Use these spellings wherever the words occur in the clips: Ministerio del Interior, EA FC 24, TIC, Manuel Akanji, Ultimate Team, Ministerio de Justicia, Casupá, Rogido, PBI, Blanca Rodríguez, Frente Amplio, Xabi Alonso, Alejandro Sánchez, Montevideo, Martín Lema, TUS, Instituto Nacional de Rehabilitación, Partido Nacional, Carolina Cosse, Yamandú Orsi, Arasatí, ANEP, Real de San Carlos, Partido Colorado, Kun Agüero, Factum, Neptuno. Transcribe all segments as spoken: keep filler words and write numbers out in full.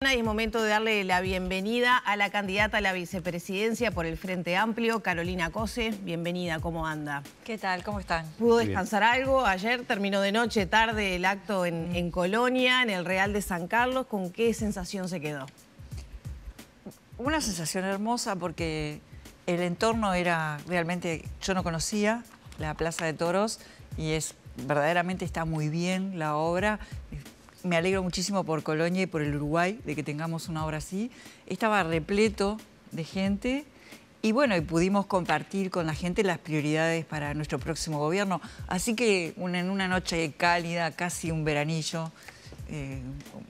Es momento de darle la bienvenida a la candidata a la vicepresidencia por el Frente Amplio, Carolina Cosse. Bienvenida, ¿cómo anda? ¿Qué tal? ¿Cómo están? ¿Pudo descansar Bien. algo? Ayer terminó de noche, tarde, el acto en, en Colonia, en el Real de San Carlos. ¿Con qué sensación se quedó? Una sensación hermosa porque el entorno era realmente... Yo no conocía la Plaza de Toros y es verdaderamente está muy bien la obra. Me alegro muchísimo por Colonia y por el Uruguay de que tengamos una obra así. Estaba repleto de gente y bueno, y pudimos compartir con la gente las prioridades para nuestro próximo gobierno. Así que una, en una noche cálida, casi un veranillo, eh,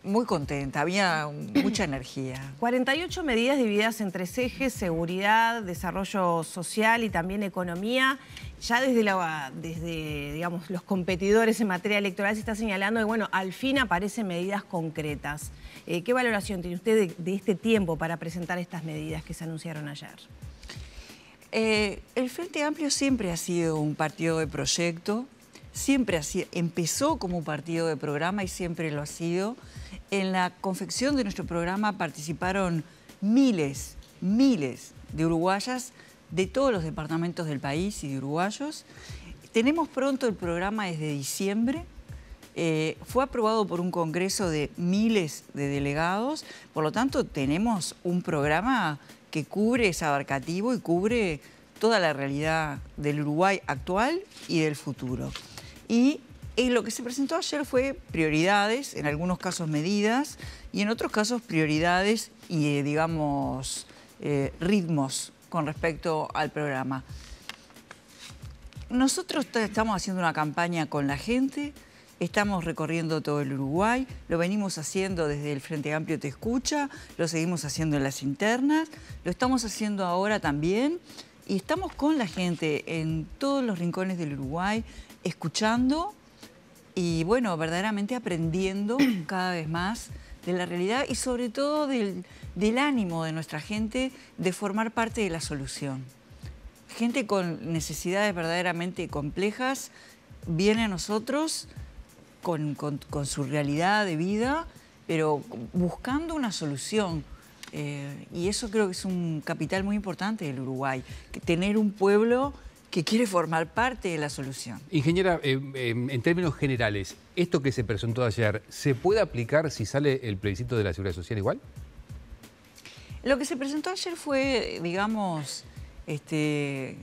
muy contenta, había mucha energía. cuarenta y ocho medidas divididas en tres ejes: seguridad, desarrollo social y también economía. Ya desde, la, desde digamos, los competidores en materia electoral se está señalando que, bueno, al fin aparecen medidas concretas. Eh, ¿Qué valoración tiene usted de, de este tiempo para presentar estas medidas que se anunciaron ayer? Eh, el Frente Amplio siempre ha sido un partido de proyecto, siempre ha sido, empezó como un partido de programa y siempre lo ha sido. En la confección de nuestro programa participaron miles, miles de uruguayas, de todos los departamentos del país y de uruguayos. Tenemos pronto el programa desde diciembre. Eh, fue aprobado por un congreso de miles de delegados. Por lo tanto, tenemos un programa que cubre, es abarcativo y cubre toda la realidad del Uruguay actual y del futuro. Y, y lo que se presentó ayer fue prioridades, en algunos casos medidas, y en otros casos prioridades y, digamos, eh, ritmos con respecto al programa. Nosotros estamos haciendo una campaña con la gente, estamos recorriendo todo el Uruguay, lo venimos haciendo desde el Frente Amplio Te Escucha, lo seguimos haciendo en las internas, lo estamos haciendo ahora también, y estamos con la gente en todos los rincones del Uruguay, escuchando y, bueno, verdaderamente aprendiendo cada vez más de la realidad y sobre todo del, del ánimo de nuestra gente de formar parte de la solución. Gente con necesidades verdaderamente complejas viene a nosotros con, con, con su realidad de vida, pero buscando una solución. Eh, y eso creo que es un capital muy importante del Uruguay, que tener un pueblo que quiere formar parte de la solución. Ingeniera, eh, eh, en términos generales, esto que se presentó ayer, ¿se puede aplicar si sale el plebiscito de la Seguridad Social igual? Lo que se presentó ayer fue, digamos, este,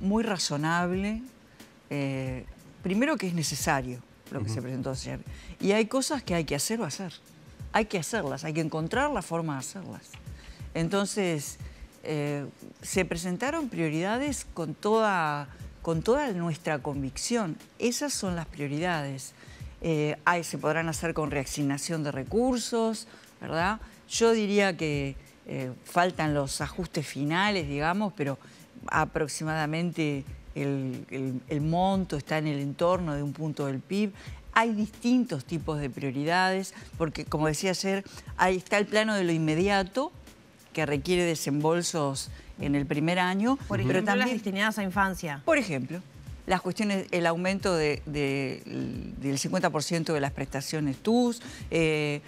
muy razonable. Eh, primero que es necesario lo que uh-huh. se presentó ayer. Y hay cosas que hay que hacer o hacer. Hay que hacerlas, hay que encontrar la forma de hacerlas. Entonces... Eh, se presentaron prioridades con toda, con toda nuestra convicción. Esas son las prioridades. Eh, ahí se podrán hacer con reasignación de recursos, ¿verdad? Yo diría que eh, faltan los ajustes finales, digamos, pero aproximadamente el, el, el monto está en el entorno de un punto del P I B. Hay distintos tipos de prioridades, porque, como decía ayer, ahí está el plano de lo inmediato, que requiere desembolsos en el primer año. Por ejemplo, pero también, las destinadas a infancia. Por ejemplo, las cuestiones, el aumento de, de, del cincuenta por ciento de las prestaciones T U S, eh,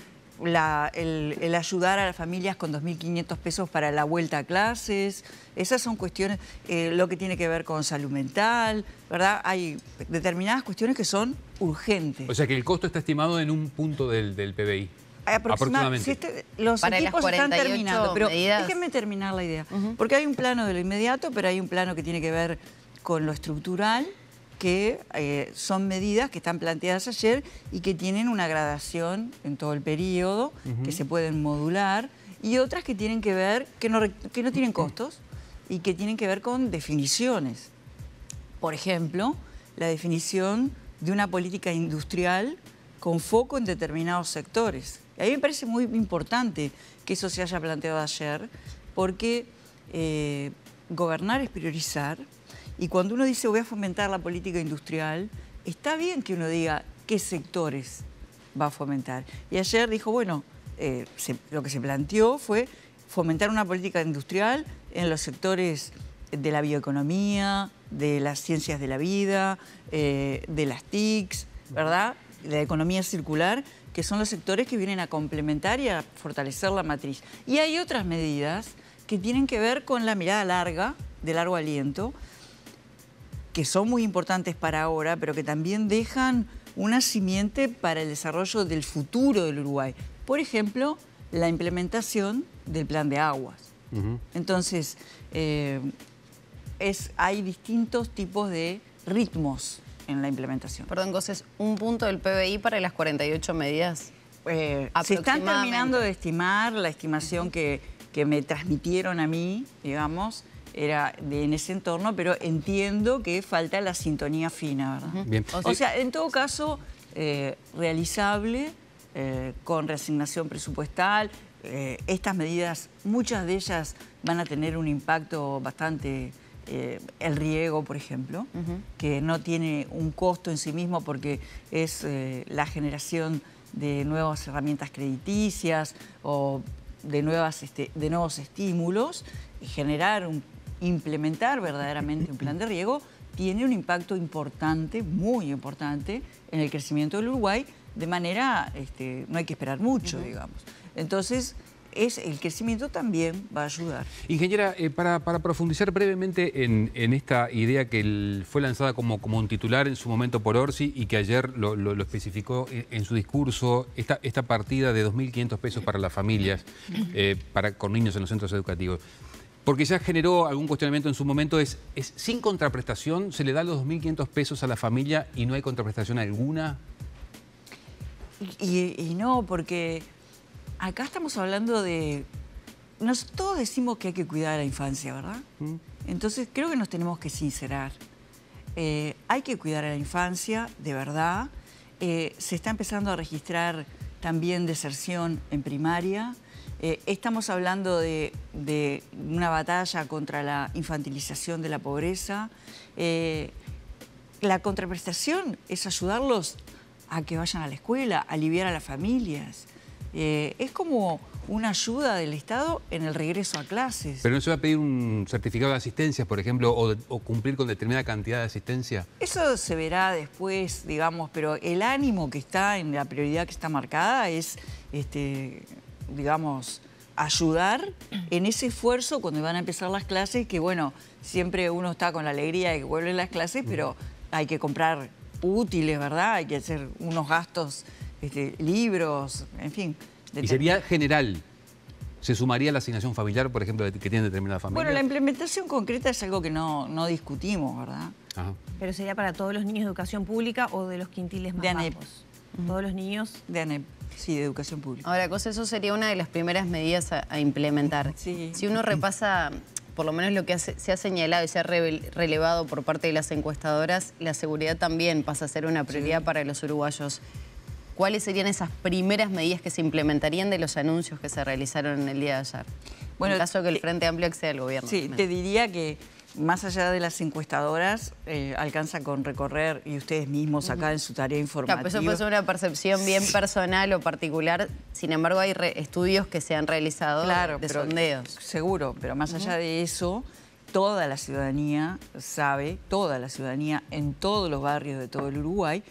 la, el, el ayudar a las familias con dos mil quinientos pesos para la vuelta a clases. Esas son cuestiones, eh, lo que tiene que ver con salud mental, ¿verdad? Hay determinadas cuestiones que son urgentes. O sea que el costo está estimado en un punto del, del P B I. Aproximadamente. Si este, los para equipos están terminando, pero medidas... déjenme terminar la idea. Uh-huh. Porque hay un plano de lo inmediato, pero hay un plano que tiene que ver con lo estructural, que eh, son medidas que están planteadas ayer y que tienen una gradación en todo el periodo, uh-huh. que se pueden modular, y otras que tienen que ver, que no, que no tienen costos, uh-huh. y que tienen que ver con definiciones. Por ejemplo, la definición de una política industrial con foco en determinados sectores. A mí me parece muy importante que eso se haya planteado ayer, porque eh, gobernar es priorizar, y cuando uno dice voy a fomentar la política industrial, está bien que uno diga qué sectores va a fomentar. Y ayer dijo, bueno, eh, se, lo que se planteó fue fomentar una política industrial en los sectores de la bioeconomía, de las ciencias de la vida, eh, de las T I Cs, ¿verdad?, de la economía circular, que son los sectores que vienen a complementar y a fortalecer la matriz. Y hay otras medidas que tienen que ver con la mirada larga, de largo aliento, que son muy importantes para ahora, pero que también dejan una simiente para el desarrollo del futuro del Uruguay. Por ejemplo, la implementación del plan de aguas. Uh-huh. Entonces, eh, es, hay distintos tipos de ritmos en la implementación. Perdón, Cosse, ¿un punto del P B I para las cuarenta y ocho medidas? Eh, se están terminando de estimar. La estimación uh-huh. que, que me transmitieron a mí, digamos, era de, en ese entorno, pero entiendo que falta la sintonía fina, ¿verdad? Uh-huh. Bien. O sea, o sea, en todo caso, eh, realizable, eh, con reasignación presupuestal. Eh, estas medidas, muchas de ellas van a tener un impacto bastante... Eh, el riego, por ejemplo, uh-huh. que no tiene un costo en sí mismo porque es eh, la generación de nuevas herramientas crediticias o de, nuevas, este, de nuevos estímulos. Generar, un, implementar verdaderamente un plan de riego tiene un impacto importante, muy importante, en el crecimiento del Uruguay, de manera, este, no hay que esperar mucho, uh-huh. digamos. Entonces, es, el crecimiento también va a ayudar. Ingeniera, eh, para, para profundizar brevemente en, en esta idea que el, fue lanzada como, como un titular en su momento por Orsi y que ayer lo, lo, lo especificó en, en su discurso, esta, esta partida de dos mil quinientos pesos para las familias, eh, para, con niños en los centros educativos. Porque ya generó algún cuestionamiento en su momento, es, es sin contraprestación, se le da los dos mil quinientos pesos a la familia y no hay contraprestación alguna. Y, y no, porque acá estamos hablando de... Nos, todos decimos que hay que cuidar a la infancia, ¿verdad? Mm. Entonces creo que nos tenemos que sincerar. Eh, hay que cuidar a la infancia, de verdad. Eh, se está empezando a registrar también deserción en primaria. Eh, estamos hablando de, de una batalla contra la infantilización de la pobreza. Eh, la contraprestación es ayudarlos a que vayan a la escuela, a aliviar a las familias. Eh, es como una ayuda del Estado en el regreso a clases. ¿Pero no se va a pedir un certificado de asistencia, por ejemplo, o, o cumplir con determinada cantidad de asistencia? Eso se verá después, digamos, pero el ánimo que está en la prioridad que está marcada es, este, digamos, ayudar en ese esfuerzo cuando van a empezar las clases, que bueno, siempre uno está con la alegría de que vuelven las clases, pero hay que comprar útiles, ¿verdad? Hay que hacer unos gastos... Este, libros, en fin. ¿Y sería general? ¿Se sumaría la asignación familiar, por ejemplo, que tiene determinada familia? Bueno, la implementación concreta es algo que no, no discutimos, ¿verdad? Ajá. Pero sería para todos los niños de educación pública o de los quintiles más de A N E P. Bajos. Uh-huh. Todos los niños... De A N E P, sí, de educación pública. Ahora, Cosse, eso sería una de las primeras medidas a, a implementar. Sí. Si uno repasa, por lo menos lo que hace, se ha señalado y se ha relevado por parte de las encuestadoras, la seguridad también pasa a ser una prioridad sí. para los uruguayos. ¿Cuáles serían esas primeras medidas que se implementarían de los anuncios que se realizaron en el día de ayer? Bueno, en caso de que el Frente Amplio acceda al gobierno. Sí, te diría que más allá de las encuestadoras, eh, alcanza con recorrer, y ustedes mismos acá en su tarea informativa. Claro, pero eso puede ser una percepción bien personal o particular. Sin embargo, hay re estudios que se han realizado claro, de pero, sondeos. Seguro, pero más allá de eso, toda la ciudadanía sabe, toda la ciudadanía en todos los barrios de todo el Uruguay,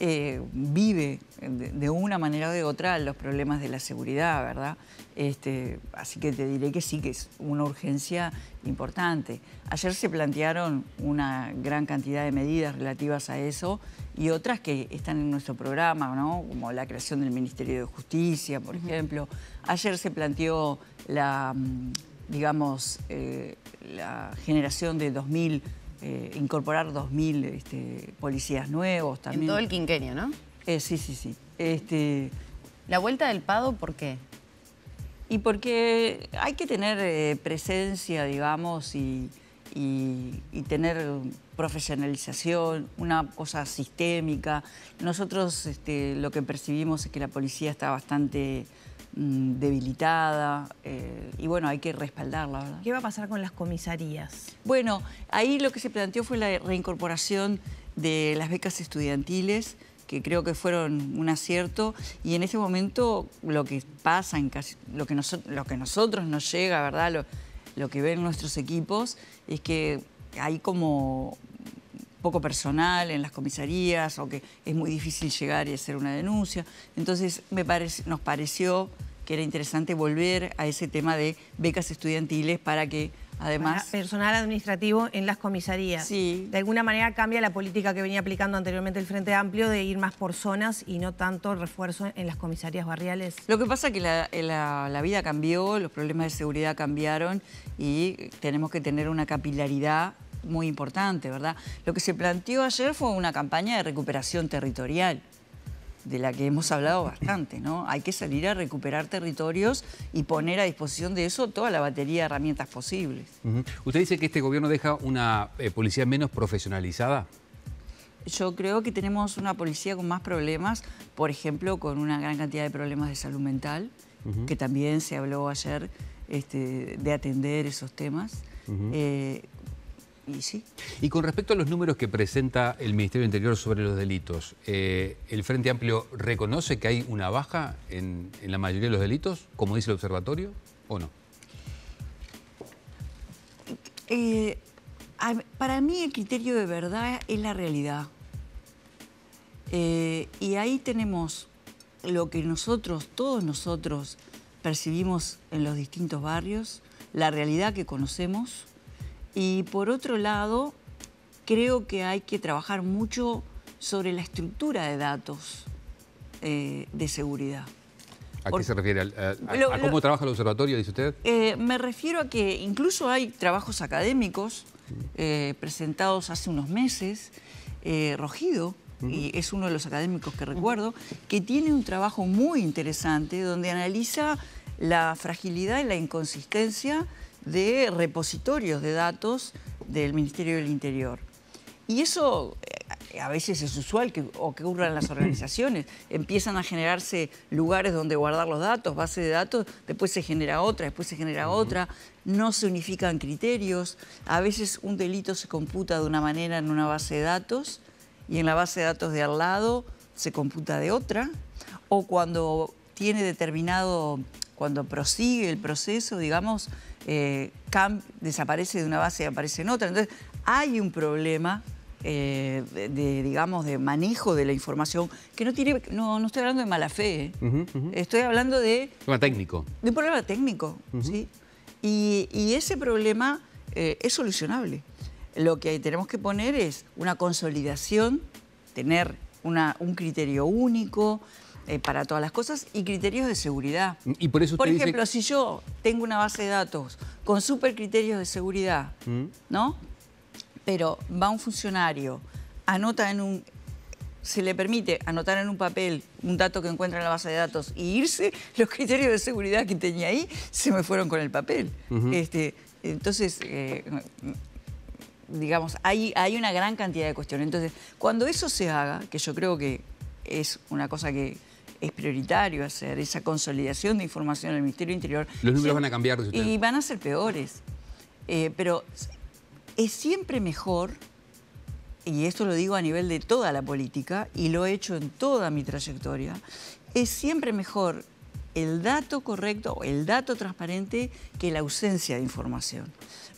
Eh, vive de, de una manera o de otra los problemas de la seguridad, ¿verdad? Este, así que te diré que sí, que es una urgencia importante. Ayer se plantearon una gran cantidad de medidas relativas a eso y otras que están en nuestro programa, ¿no? Como la creación del Ministerio de Justicia, por Uh-huh. ejemplo. Ayer se planteó la, digamos, eh, la generación de dos mil... Eh, incorporar dos mil este, policías nuevos también. En todo el quinquenio, ¿no? Eh, sí, sí, sí. Este... ¿La vuelta del P A D O por qué? Y porque hay que tener eh, presencia, digamos, y, y, y tener profesionalización, una cosa sistémica. Nosotros este, lo que percibimos es que la policía está bastante... debilitada, eh, y bueno, hay que respaldarla, ¿verdad? ¿Qué va a pasar con las comisarías? Bueno, ahí lo que se planteó fue la reincorporación de las becas estudiantiles, que creo que fueron un acierto, y en este momento lo que pasa, en casi, lo, que noso- lo que nosotros nos llega, ¿verdad? Lo, lo que ven nuestros equipos, es que hay como poco personal en las comisarías o que es muy difícil llegar y hacer una denuncia. Entonces me parece, nos pareció que era interesante volver a ese tema de becas estudiantiles para que además... Para personal administrativo en las comisarías. Sí. De alguna manera cambia la política que venía aplicando anteriormente el Frente Amplio de ir más por zonas y no tanto refuerzo en las comisarías barriales. Lo que pasa es que la, la, la vida cambió, los problemas de seguridad cambiaron y tenemos que tener una capilaridad muy importante, ¿verdad? Lo que se planteó ayer fue una campaña de recuperación territorial, de la que hemos hablado bastante, ¿no? Hay que salir a recuperar territorios y poner a disposición de eso toda la batería de herramientas posibles. Uh-huh. ¿Usted dice que este gobierno deja una eh, policía menos profesionalizada? Yo creo que tenemos una policía con más problemas, por ejemplo, con una gran cantidad de problemas de salud mental, uh-huh, que también se habló ayer este, de atender esos temas. Uh-huh. eh, Y, sí. y con respecto a los números que presenta el Ministerio del Interior sobre los delitos, eh, ¿el Frente Amplio reconoce que hay una baja en, en la mayoría de los delitos, como dice el observatorio, o no? Eh, para mí el criterio de verdad es la realidad. Eh, y ahí tenemos lo que nosotros, todos nosotros, percibimos en los distintos barrios, la realidad que conocemos. Y por otro lado, creo que hay que trabajar mucho sobre la estructura de datos eh, de seguridad. ¿A qué se refiere? ¿A, a, lo, a cómo lo, trabaja el observatorio, dice usted? Eh, me refiero a que incluso hay trabajos académicos eh, presentados hace unos meses. Eh, Rogido, uh-huh, y es uno de los académicos que recuerdo, que tiene un trabajo muy interesante donde analiza la fragilidad y la inconsistencia de repositorios de datos del Ministerio del Interior. Y eso a veces es usual que ocurra en las organizaciones. Empiezan a generarse lugares donde guardar los datos, base de datos, después se genera otra, después se genera otra, no se unifican criterios. A veces un delito se computa de una manera en una base de datos y en la base de datos de al lado se computa de otra. O cuando tiene determinado... Cuando prosigue el proceso, digamos, eh, camp desaparece de una base y aparece en otra. Entonces, hay un problema, eh, de, de, digamos, de manejo de la información que no tiene... No, no estoy hablando de mala fe, ¿eh? Uh-huh, uh-huh. Estoy hablando de... Un problema técnico. De un problema técnico, uh-huh, ¿sí? Y, y ese problema eh, es solucionable. Lo que tenemos que poner es una consolidación, tener una, un criterio único... Eh, para todas las cosas y criterios de seguridad. Y por eso usted, por ejemplo, dice... si yo tengo una base de datos con super criterios de seguridad, ¿mm? ¿No? Pero va un funcionario, anota en un... se le permite anotar en un papel un dato que encuentra en la base de datos y irse, los criterios de seguridad que tenía ahí se me fueron con el papel. Uh-huh. Este, entonces... Eh, digamos, hay, hay una gran cantidad de cuestiones. Entonces, cuando eso se haga, que yo creo que es una cosa que... es prioritario hacer esa consolidación de información en el Ministerio del Interior. Los números van a cambiar. ¿Sí? Y van a ser peores. Eh, pero es siempre mejor, y esto lo digo a nivel de toda la política, y lo he hecho en toda mi trayectoria, es siempre mejor el dato correcto, el dato transparente, que la ausencia de información.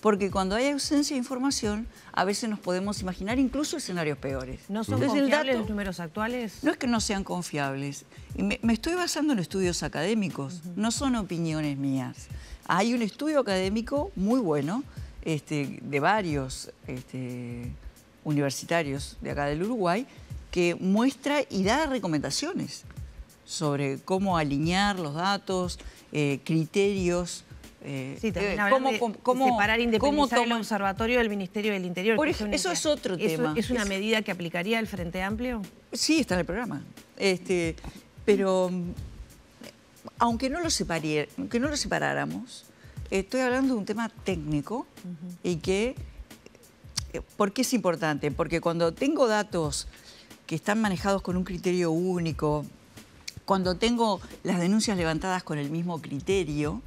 Porque cuando hay ausencia de información, a veces nos podemos imaginar incluso escenarios peores. ¿No son Entonces, confiables el dato, los números actuales? No es que no sean confiables. Me, me estoy basando en estudios académicos, uh-huh, no son opiniones mías. Hay un estudio académico muy bueno, este, de varios este, universitarios de acá del Uruguay, que muestra y da recomendaciones sobre cómo alinear los datos, eh, criterios... Eh, sí, también eh, cómo, de cómo, separar independizar cómo el observatorio del Ministerio del Interior. Por ejemplo, eso es otro eso, tema. ¿Es una es... medida que aplicaría el Frente Amplio? Sí, está en el programa. Este, pero aunque no, lo separe, aunque no lo separáramos, estoy hablando de un tema técnico, uh-huh, y que... ¿Por qué es importante? Porque cuando tengo datos que están manejados con un criterio único, cuando tengo las denuncias levantadas con el mismo criterio,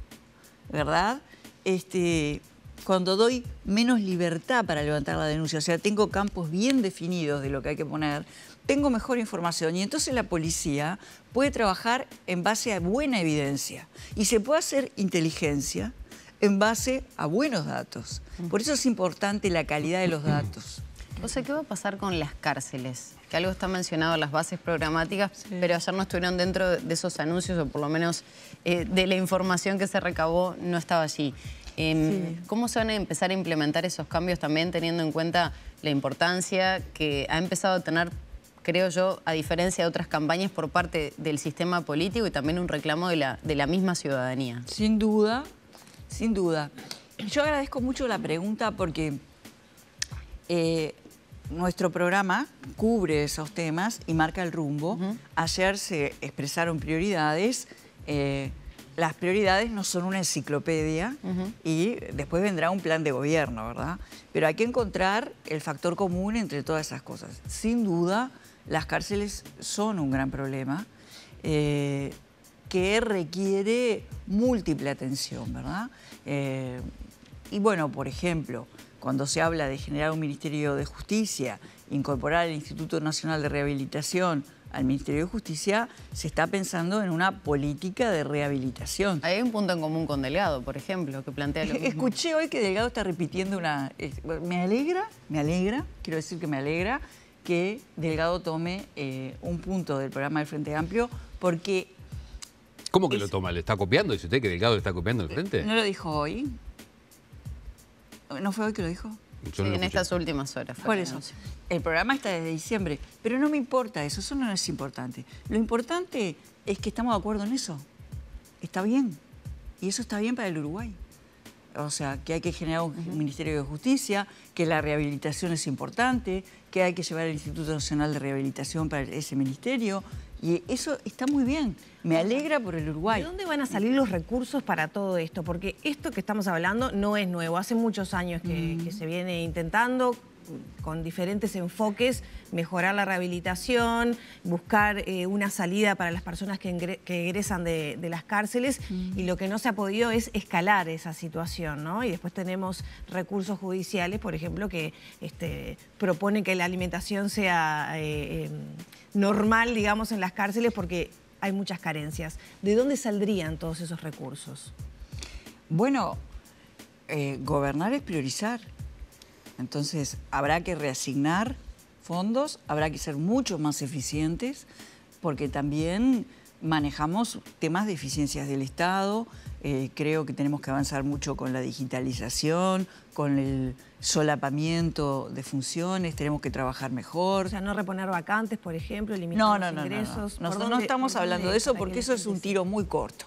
¿verdad? Este, cuando doy menos libertad para levantar la denuncia, o sea, tengo campos bien definidos de lo que hay que poner, tengo mejor información y entonces la policía puede trabajar en base a buena evidencia y se puede hacer inteligencia en base a buenos datos. Por eso es importante la calidad de los datos. O sea, ¿qué va a pasar con las cárceles? Que algo está mencionado en las bases programáticas, sí, pero ayer no estuvieron dentro de esos anuncios, o por lo menos eh, de la información que se recabó no estaba allí. Eh, sí. ¿Cómo se van a empezar a implementar esos cambios también teniendo en cuenta la importancia que ha empezado a tener, creo yo, a diferencia de otras campañas por parte del sistema político y también un reclamo de la, de la misma ciudadanía? Sin duda, sin duda. Yo agradezco mucho la pregunta porque eh, nuestro programa cubre esos temas y marca el rumbo. Uh-huh. Ayer se expresaron prioridades. Eh, las prioridades no son una enciclopedia, uh-huh, y después vendrá un plan de gobierno, ¿verdad? Pero hay que encontrar el factor común entre todas esas cosas. Sin duda, las cárceles son un gran problema eh, que requiere múltiple atención, ¿verdad? Eh, y bueno, por ejemplo, cuando se habla de generar un Ministerio de Justicia, incorporar el Instituto Nacional de Rehabilitación al Ministerio de Justicia, se está pensando en una política de rehabilitación. Hay un punto en común con Delgado, por ejemplo, que plantea lo mismo. Escuché hoy que Delgado está repitiendo una... Me alegra, me alegra, quiero decir que me alegra que Delgado tome eh, un punto del programa del Frente Amplio, porque... ¿Cómo que es... lo toma? ¿Le está copiando? ¿Dice usted que Delgado le está copiando al Frente? No lo dijo hoy. ¿No fue hoy que lo dijo? Sí, en estas últimas horas. Por eso. El programa está desde diciembre, pero no me importa eso, eso no es importante. Lo importante es que estamos de acuerdo en eso. Está bien. Y eso está bien para el Uruguay. O sea, que hay que generar un uh-huh. Ministerio de Justicia, que la rehabilitación es importante, que hay que llevar el Instituto Nacional de Rehabilitación para ese ministerio. Y eso está muy bien. Me alegra por el Uruguay. ¿De dónde van a salir los recursos para todo esto? Porque esto que estamos hablando no es nuevo. Hace muchos años que, mm. que se viene intentando, con diferentes enfoques, mejorar la rehabilitación, buscar eh, una salida para las personas que, que egresan de, de las cárceles, mm. y lo que no se ha podido es escalar esa situación, ¿no? Y después tenemos recursos judiciales, por ejemplo, que este, proponen que la alimentación sea eh, eh, normal, digamos, en las cárceles, porque hay muchas carencias. ¿De dónde saldrían todos esos recursos? Bueno, eh, gobernar es priorizar. Entonces, habrá que reasignar fondos, habrá que ser mucho más eficientes, porque también manejamos temas de eficiencias del Estado. Eh, creo que tenemos que avanzar mucho con la digitalización, con el solapamiento de funciones, tenemos que trabajar mejor. O sea, no reponer vacantes, por ejemplo, eliminar no, no, los no, ingresos. No, no, no. Nosotros no estamos hablando de eso porque eso es un tiro muy corto.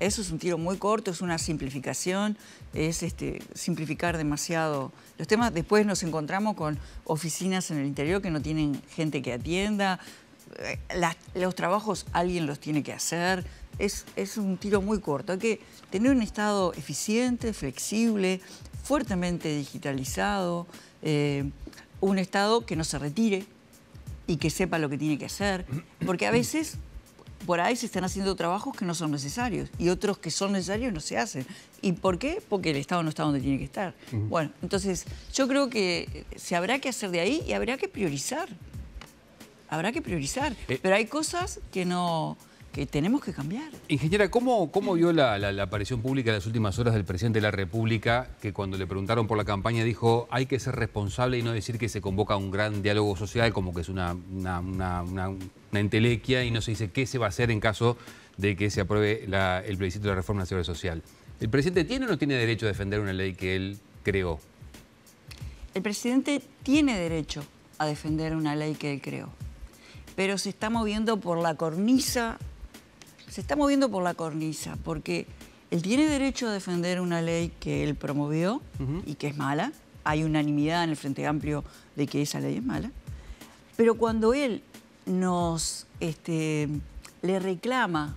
Eso es un tiro muy corto, es una simplificación, es este, simplificar demasiado los temas. Después nos encontramos con oficinas en el interior que no tienen gente que atienda. Las, los trabajos alguien los tiene que hacer. Es, es un tiro muy corto. Hay que tener un Estado eficiente, flexible, fuertemente digitalizado, eh, un Estado que no se retire y que sepa lo que tiene que hacer. Porque a veces... por ahí se están haciendo trabajos que no son necesarios y otros que son necesarios no se hacen. ¿Y por qué? Porque el Estado no está donde tiene que estar. Uh-huh. Bueno, entonces yo creo que se habrá que hacer de ahí y habrá que priorizar. Habrá que priorizar. Eh, Pero hay cosas que no... que tenemos que cambiar. Ingeniera, ¿cómo, cómo vio la, la, la aparición pública en las últimas horas del presidente de la República, que cuando le preguntaron por la campaña dijo hay que ser responsable y no decir que se convoca un gran diálogo social, como que es una, una, una, una, una entelequia y no se dice qué se va a hacer en caso de que se apruebe la, el plebiscito de la reforma de la seguridad social? ¿El presidente tiene o no tiene derecho a defender una ley que él creó? El presidente tiene derecho a defender una ley que él creó, pero se está moviendo por la cornisa. Se está moviendo por la cornisa porque él tiene derecho a defender una ley que él promovió uh-huh. y que es mala. Hay unanimidad en el Frente Amplio de que esa ley es mala. Pero cuando él nos este, le reclama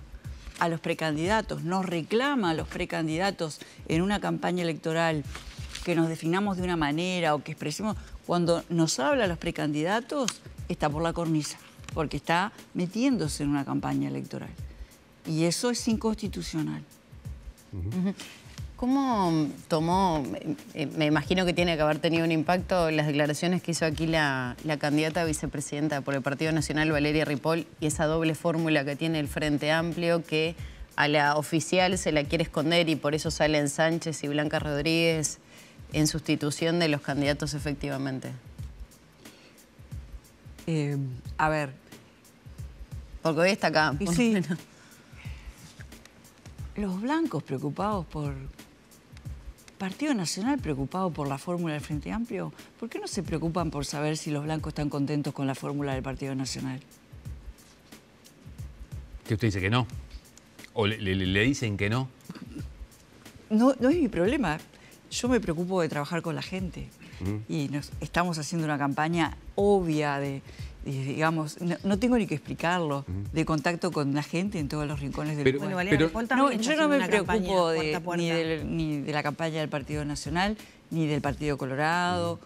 a los precandidatos, nos reclama a los precandidatos en una campaña electoral que nos definamos de una manera o que expresemos, cuando nos habla a los precandidatos está por la cornisa porque está metiéndose en una campaña electoral. Y eso es inconstitucional. ¿Cómo tomó, me imagino que tiene que haber tenido un impacto las declaraciones que hizo aquí la, la candidata a vicepresidenta por el Partido Nacional, Valeria Ripoll, y esa doble fórmula que tiene el Frente Amplio, que a la oficial se la quiere esconder y por eso salen Sánchez y Blanca Rodríguez en sustitución de los candidatos efectivamente? Eh, a ver. Porque hoy está acá. Por sí. menos. Los blancos preocupados por... Partido Nacional preocupado por la fórmula del Frente Amplio. ¿Por qué no se preocupan por saber si los blancos están contentos con la fórmula del Partido Nacional? ¿Qué usted dice que no? ¿O le, le, le dicen que no? No, no es mi problema. Yo me preocupo de trabajar con la gente. Mm. Y nos, estamos haciendo una campaña obvia de... digamos, no, no tengo ni que explicarlo, de contacto con la gente en todos los rincones del mundo. Bueno, Valeria Ripoll también no, yo no me preocupo de, puerta puerta. Ni, de, ni de la campaña del Partido Nacional, ni del Partido Colorado.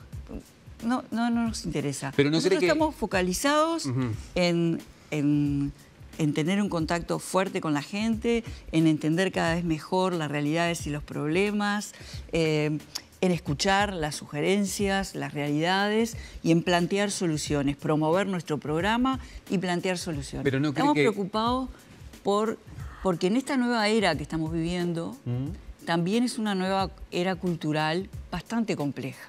No, no, no nos interesa. Pero no Nosotros cree estamos que... focalizados uh-huh. en, en, en tener un contacto fuerte con la gente, en entender cada vez mejor las realidades y los problemas, eh, en escuchar las sugerencias, las realidades y en plantear soluciones, promover nuestro programa y plantear soluciones. Pero no cree estamos que... preocupados por, porque en esta nueva era que estamos viviendo ¿Mm? También es una nueva era cultural bastante compleja,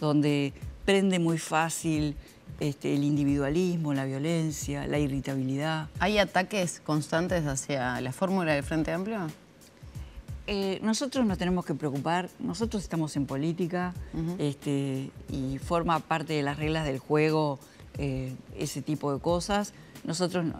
donde prende muy fácil este, el individualismo, la violencia, la irritabilidad. ¿Hay ataques constantes hacia la fórmula del Frente Amplio? Eh, nosotros nos tenemos que preocupar, nosotros estamos en política uh-huh. este, y forma parte de las reglas del juego eh, ese tipo de cosas. Nosotros no,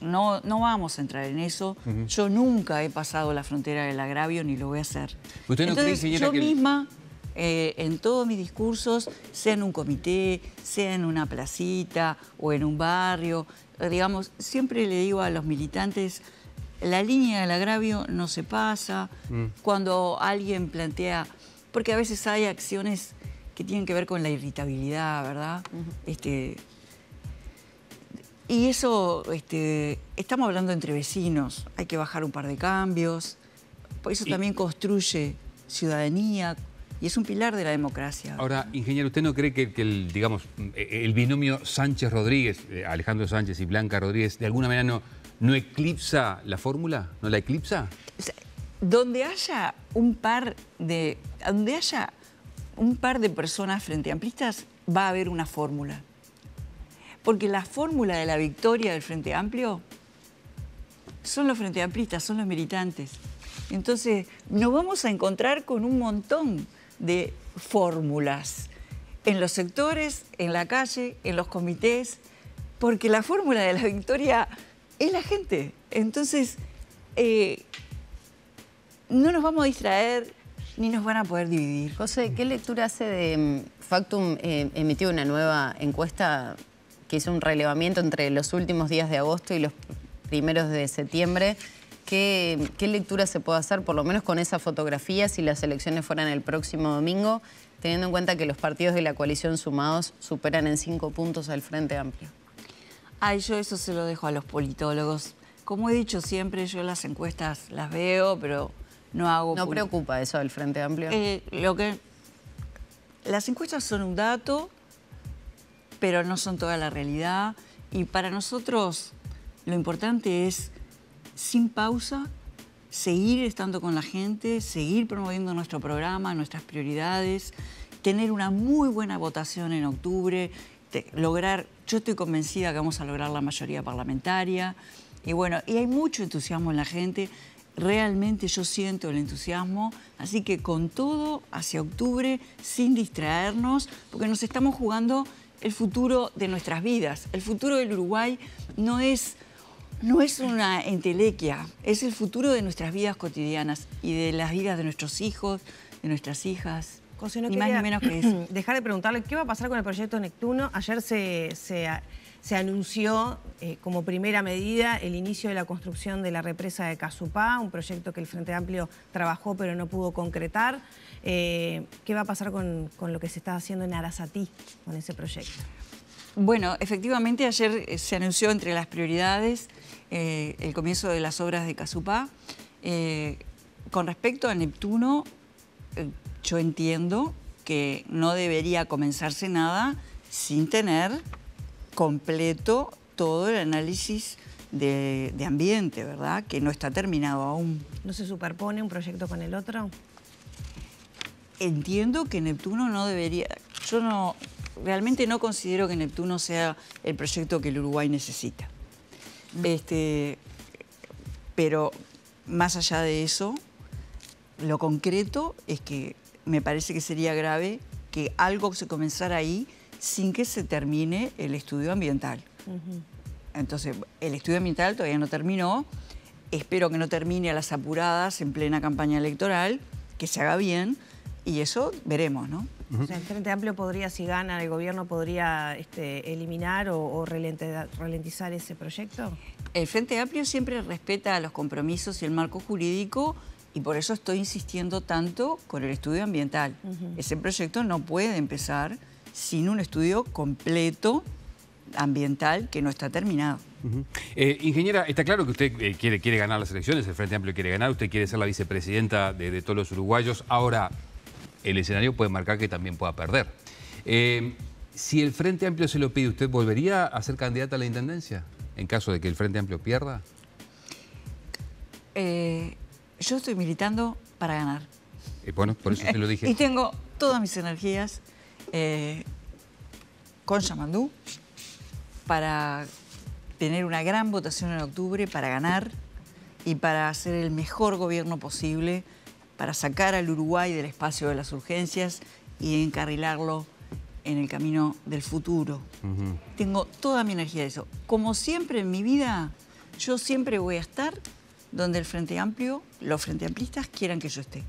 no, no vamos a entrar en eso. Uh-huh. Yo nunca he pasado la frontera del agravio ni lo voy a hacer. ¿Usted no Entonces, cree, señora, yo que... misma, eh, en todos mis discursos, sea en un comité, sea en una placita o en un barrio, digamos, siempre le digo a los militantes... La línea del agravio no se pasa, mm. cuando alguien plantea... Porque a veces hay acciones que tienen que ver con la irritabilidad, ¿verdad? Uh-huh. este, y eso, este, estamos hablando entre vecinos, hay que bajar un par de cambios, por eso y... también construye ciudadanía y es un pilar de la democracia. Ahora, ¿verdad? Ingeniero, ¿usted no cree que, que el, digamos, el binomio Sánchez-Rodríguez, Alejandro Sánchez y Blanca Rodríguez, de alguna manera no... ¿No eclipsa la fórmula? ¿No la eclipsa? O sea, donde haya un par de... Donde haya un par de personas frenteamplistas va a haber una fórmula. Porque la fórmula de la victoria del Frente Amplio son los frenteamplistas, son los militantes. Entonces, nos vamos a encontrar con un montón de fórmulas en los sectores, en la calle, en los comités, porque la fórmula de la victoria... es la gente. Entonces, eh, no nos vamos a distraer ni nos van a poder dividir. José, ¿qué lectura hace de Factum? Eh, emitió una nueva encuesta que hizo un relevamiento entre los últimos días de agosto y los primeros de septiembre. ¿Qué, qué lectura se puede hacer, por lo menos con esa fotografía, si las elecciones fueran el próximo domingo, teniendo en cuenta que los partidos de la coalición sumados superan en cinco puntos al Frente Amplio? Ay, yo eso se lo dejo a los politólogos. Como he dicho siempre, yo las encuestas las veo, pero no hago... ¿No preocupa eso del Frente Amplio? Eh, lo que... Las encuestas son un dato, pero no son toda la realidad. Y para nosotros lo importante es, sin pausa, seguir estando con la gente, seguir promoviendo nuestro programa, nuestras prioridades, tener una muy buena votación en octubre, lograr... Yo estoy convencida que vamos a lograr la mayoría parlamentaria. Y bueno, y hay mucho entusiasmo en la gente. Realmente yo siento el entusiasmo. Así que con todo, hacia octubre, sin distraernos, porque nos estamos jugando el futuro de nuestras vidas. El futuro del Uruguay no es, no es una entelequia, es el futuro de nuestras vidas cotidianas y de las vidas de nuestros hijos, de nuestras hijas. José, no quería menos que eso. Dejar de preguntarle qué va a pasar con el proyecto Neptuno. Ayer se, se, se anunció eh, como primera medida el inicio de la construcción de la represa de Casupá, un proyecto que el Frente Amplio trabajó pero no pudo concretar. Eh, ¿Qué va a pasar con, con lo que se está haciendo en Arasatí con ese proyecto? Bueno, efectivamente ayer se anunció entre las prioridades eh, el comienzo de las obras de Casupá. Eh, con respecto a Neptuno... Eh, Yo entiendo que no debería comenzarse nada sin tener completo todo el análisis de, de ambiente, ¿verdad? Que no está terminado aún. ¿No se superpone un proyecto con el otro? Entiendo que Neptuno no debería... Yo no, realmente no considero que Neptuno sea el proyecto que el Uruguay necesita. Este, pero más allá de eso, lo concreto es que me parece que sería grave que algo se comenzara ahí sin que se termine el estudio ambiental. Uh-huh. Entonces, el estudio ambiental todavía no terminó. Espero que no termine a las apuradas en plena campaña electoral, que se haga bien, y eso veremos, ¿no? Uh-huh. O sea, el Frente Amplio podría, si gana el gobierno, podría este, eliminar o, o ralentizar ese proyecto. El Frente Amplio siempre respeta los compromisos y el marco jurídico, y por eso estoy insistiendo tanto con el estudio ambiental. Uh-huh. Ese proyecto no puede empezar sin un estudio completo ambiental que no está terminado. Uh-huh. eh, ingeniera, está claro que usted eh, quiere, quiere ganar las elecciones, el Frente Amplio quiere ganar, usted quiere ser la vicepresidenta de, de todos los uruguayos. Ahora, el escenario puede marcar que también pueda perder. Eh, si el Frente Amplio se lo pide, ¿usted volvería a ser candidata a la Intendencia en caso de que el Frente Amplio pierda? Eh, yo estoy militando para ganar. Eh, bueno, por eso te lo dije. Y tengo todas mis energías eh, con Chamandú para tener una gran votación en octubre, para ganar y para hacer el mejor gobierno posible, para sacar al Uruguay del espacio de las urgencias y encarrilarlo en el camino del futuro. Uh-huh. Tengo toda mi energía de eso. Como siempre en mi vida, yo siempre voy a estar donde el Frente Amplio, los Frente Amplistas quieran que yo esté.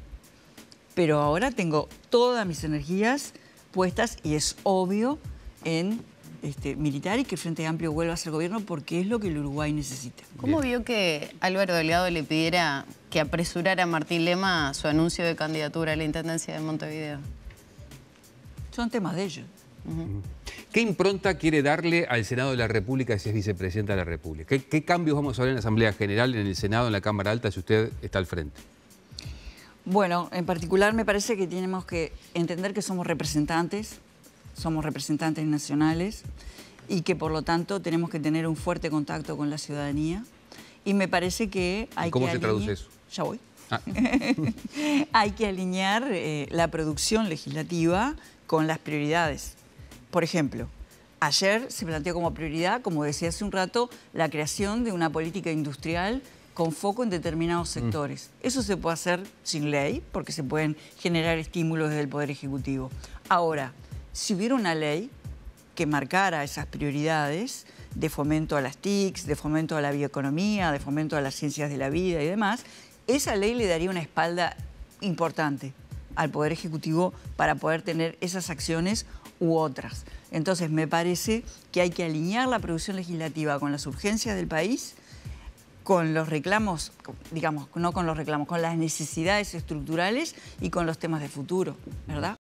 Pero ahora tengo todas mis energías puestas, y es obvio, en Este, militar y que el Frente Amplio vuelva a ser gobierno, porque es lo que el Uruguay necesita. ¿Cómo vio que Álvaro Delgado le pidiera que apresurara a Martín Lema su anuncio de candidatura a la Intendencia de Montevideo? Son temas de ellos. Uh-huh. ¿Qué impronta quiere darle al Senado de la República si es vicepresidenta de la República? ¿Qué, qué cambios vamos a ver en la Asamblea General, en el Senado, en la Cámara Alta, si usted está al frente? Bueno, en particular me parece que tenemos que entender que somos representantes, somos representantes nacionales, y que por lo tanto tenemos que tener un fuerte contacto con la ciudadanía, y me parece que hay ¿Cómo que se alinear... traduce eso? Ya voy. Ah. Hay que alinear eh, la producción legislativa con las prioridades. Por ejemplo, ayer se planteó como prioridad, como decía hace un rato, la creación de una política industrial con foco en determinados sectores. Mm. Eso se puede hacer sin ley, porque se pueden generar estímulos desde el Poder Ejecutivo. Ahora, si hubiera una ley que marcara esas prioridades de fomento a las T I Cs, de fomento a la bioeconomía, de fomento a las ciencias de la vida y demás, esa ley le daría una espalda importante al Poder Ejecutivo para poder tener esas acciones u otras. Entonces me parece que hay que alinear la producción legislativa con las urgencias del país, con los reclamos, digamos, no con los reclamos, con las necesidades estructurales y con los temas de futuro, ¿verdad?